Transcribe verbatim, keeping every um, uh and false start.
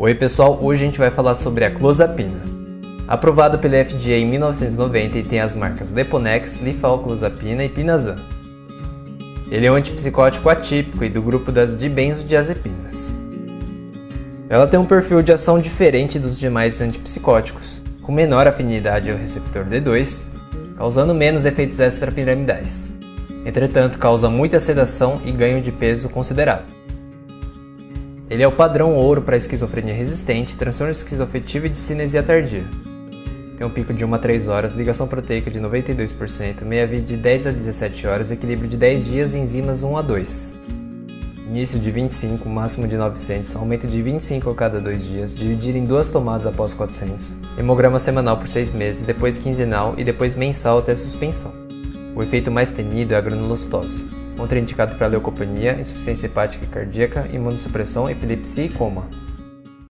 Oi pessoal, hoje a gente vai falar sobre a clozapina. Aprovado pela F D A em mil novecentos e noventa e tem as marcas Leponex, Lifal, clozapina e Pinazan. Ele é um antipsicótico atípico e do grupo das dibenzodiazepinas. Ela tem um perfil de ação diferente dos demais antipsicóticos, com menor afinidade ao receptor D dois, causando menos efeitos extrapiramidais. Entretanto, causa muita sedação e ganho de peso considerável. Ele é o padrão ouro para esquizofrenia resistente, transtorno esquizoafetivo e discinesia tardia. Tem um pico de uma a três horas, ligação proteica de noventa e dois por cento, meia-vida de dez a dezessete horas, equilíbrio de dez dias e enzimas um a dois. Início de vinte e cinco, máximo de novecentos, aumento de vinte e cinco a cada dois dias, dividido em duas tomadas após quatrocentos, hemograma semanal por seis meses, depois quinzenal e depois mensal até suspensão. O efeito mais temido é a granulostose, contraindicado para leucopenia, insuficiência hepática e cardíaca, imunossupressão, epilepsia e coma.